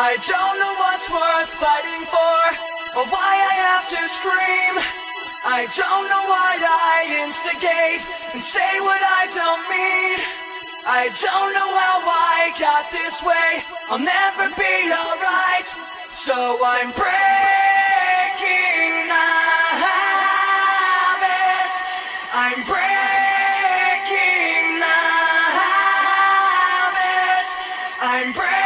I don't know what's worth fighting for, or why I have to scream. I don't know why I instigate and say what I don't mean. I don't know how I got this way. I'll never be alright, so I'm breaking the habit. I'm breaking the habit. I'm breaking